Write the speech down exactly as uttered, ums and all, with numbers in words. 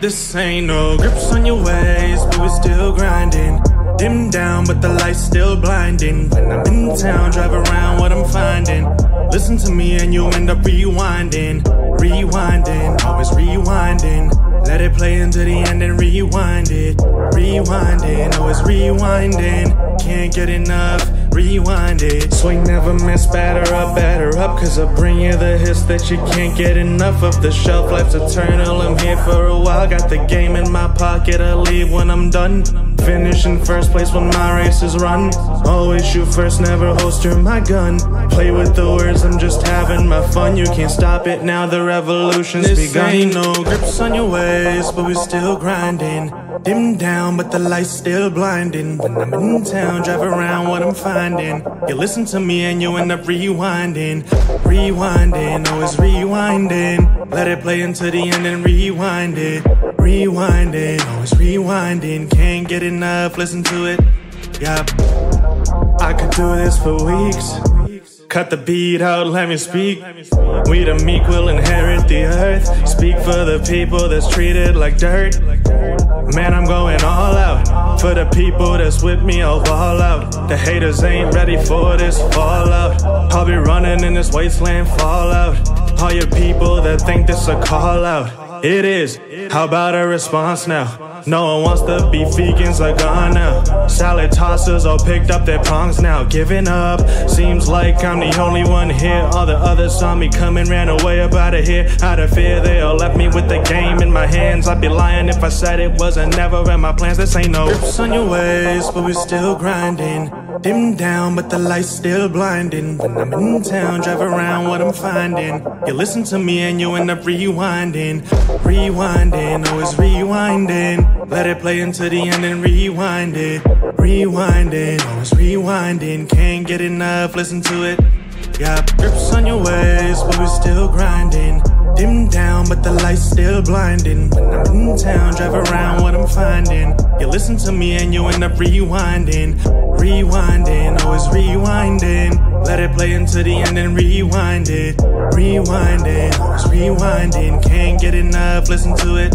This ain't no grips on your ways, but we're still grinding. Dim down, but the light's still blinding. When I'm in town, drive around what I'm finding. Listen to me and you end up rewinding, rewinding, always rewinding. Let it play into the end and rewind it, rewinding, always rewinding. Can't get enough, rewind it. Swing, never miss, batter up, batter up, cause I bring you the hits that you can't get enough of. The shelf life's eternal, I'm here for a while. Got the game in my pocket, I leave when I'm done. Finish in first place when my race is run. Always shoot first, never holster my gun. Play with the words, I'm just having my fun. You can't stop it now, the revolution's this begun. This ain't no grips on your ways, but we still grinding. Dim down, but the light's still blinding. When I'm in town, drive around what I'm finding. You listen to me and you end up rewinding, rewinding, always rewinding. Let it play into the end and rewind it, rewinding, always rewinding. Can't get enough, listen to it, yup. I could do this for weeks. Cut the beat out, let me speak. We the meek will inherit the earth. Speak for the people that's treated like dirt. Man, I'm going all out. For the people that's with me, I'll fall out. The haters ain't ready for this fallout. I'll be running in this wasteland fallout. All your people that think this a call out. It is, how about a response now? No one wants to be vegans, are gone now. Salad tossers all picked up their prongs now. Giving up, seems like I'm the only one here. All the others saw me coming, ran away up out of here. Out of fear, they all left me with the game in my hands. I'd be lying if I said it wasn't never in my plans. This ain't no grips on your ways, but we still grinding. Dim down, but the light's still blinding. When I'm in town, drive around what I'm finding. You listen to me and you end up rewinding, rewinding, always rewinding. Let it play into the end and rewind it, rewinding, always rewinding. Can't get enough, listen to it. Got grips on your ways, but we're still grinding. Dim down, but the light's still blinding. When I'm in town, drive around what I'm finding. You listen to me and you end up rewinding, rewinding, always rewinding. Let it play into the end and rewind it, rewinding, always rewinding. Can't get enough, listen to it.